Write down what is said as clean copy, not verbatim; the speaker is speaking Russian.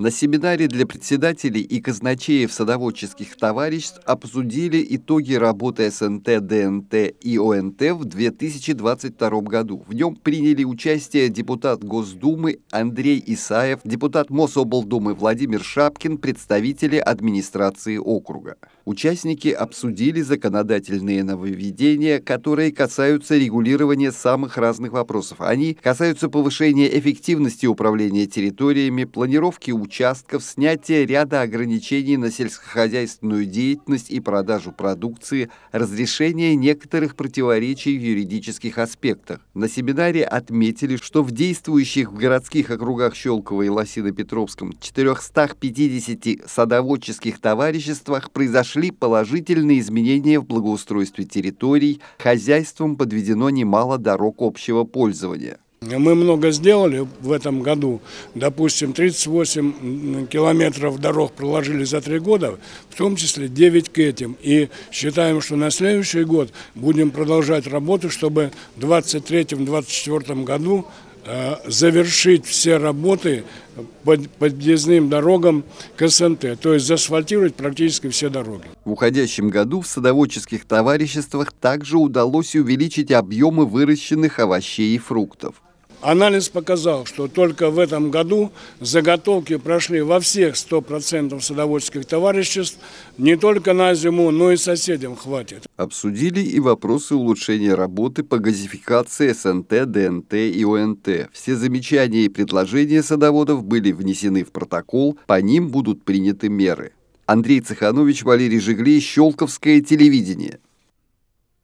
На семинаре для председателей и казначеев садоводческих товариществ обсудили итоги работы СНТ, ДНТ и ОНТ в 2022 году. В нем приняли участие депутат Госдумы Андрей Исаев, депутат Мособлдумы Владимир Шапкин, представители администрации округа. Участники обсудили законодательные нововведения, которые касаются регулирования самых разных вопросов. Они касаются повышения эффективности управления территориями, планировки участков, снятие ряда ограничений на сельскохозяйственную деятельность и продажу продукции, разрешение некоторых противоречий в юридических аспектах. На семинаре отметили, что в действующих в городских округах Щёлково и Лосино-Петровском 450 садоводческих товариществах произошли положительные изменения в благоустройстве территорий, хозяйством подведено немало дорог общего пользования. Мы много сделали в этом году, допустим, 38 километров дорог проложили за 3 года, в том числе 9 к этим. И считаем, что на следующий год будем продолжать работу, чтобы в 2023-2024 году завершить все работы по подъездным дорогам к СНТ, то есть заасфальтировать практически все дороги. В уходящем году в садоводческих товариществах также удалось увеличить объемы выращенных овощей и фруктов. Анализ показал, что только в этом году заготовки прошли во всех 100% садоводческих товариществ. Не только на зиму, но и соседям хватит. Обсудили и вопросы улучшения работы по газификации СНТ, ДНТ и ОНТ. Все замечания и предложения садоводов были внесены в протокол, по ним будут приняты меры. Андрей Цеханович, Валерий Жигли, Щелковское телевидение.